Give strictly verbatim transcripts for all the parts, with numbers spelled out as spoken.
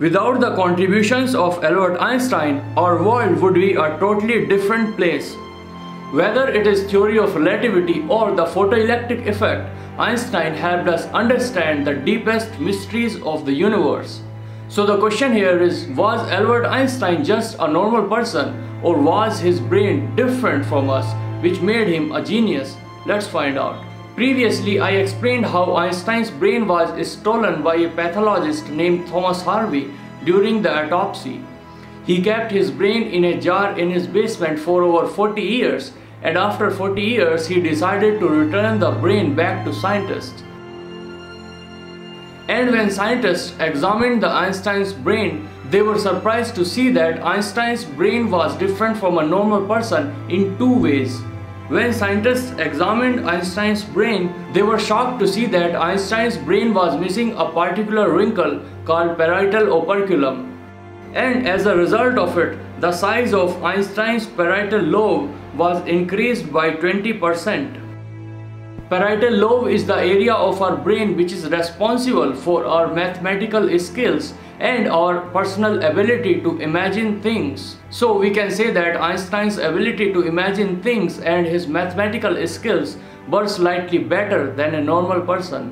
Without the contributions of Albert Einstein, our world would be a totally different place. Whether it is theory of relativity or the photoelectric effect, Einstein helped us understand the deepest mysteries of the universe. So the question here is, was Albert Einstein just a normal person, or was his brain different from us, which made him a genius? Let's find out. Previously, I explained how Einstein's brain was stolen by a pathologist named Thomas Harvey during the autopsy. He kept his brain in a jar in his basement for over forty years, and after forty years he decided to return the brain back to scientists. And when scientists examined the Einstein's brain, they were surprised to see that Einstein's brain was different from a normal person in two ways. When scientists examined Einstein's brain, they were shocked to see that Einstein's brain was missing a particular wrinkle called parietal operculum. And as a result of it, the size of Einstein's parietal lobe was increased by twenty percent. Parietal lobe is the area of our brain which is responsible for our mathematical skills and our personal ability to imagine things. So we can say that Einstein's ability to imagine things and his mathematical skills were slightly better than a normal person.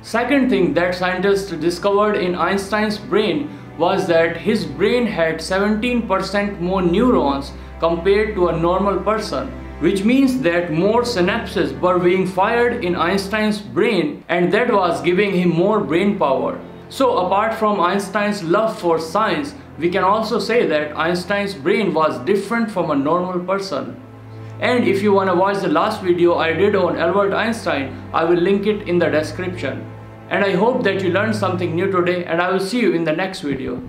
Second thing that scientists discovered in Einstein's brain was that his brain had seventeen percent more neurons compared to a normal person, which means that more synapses were being fired in Einstein's brain, and that was giving him more brain power. So apart from Einstein's love for science, we can also say that Einstein's brain was different from a normal person. And if you want to watch the last video I did on Albert Einstein, I will link it in the description. And I hope that you learned something new today, and I will see you in the next video.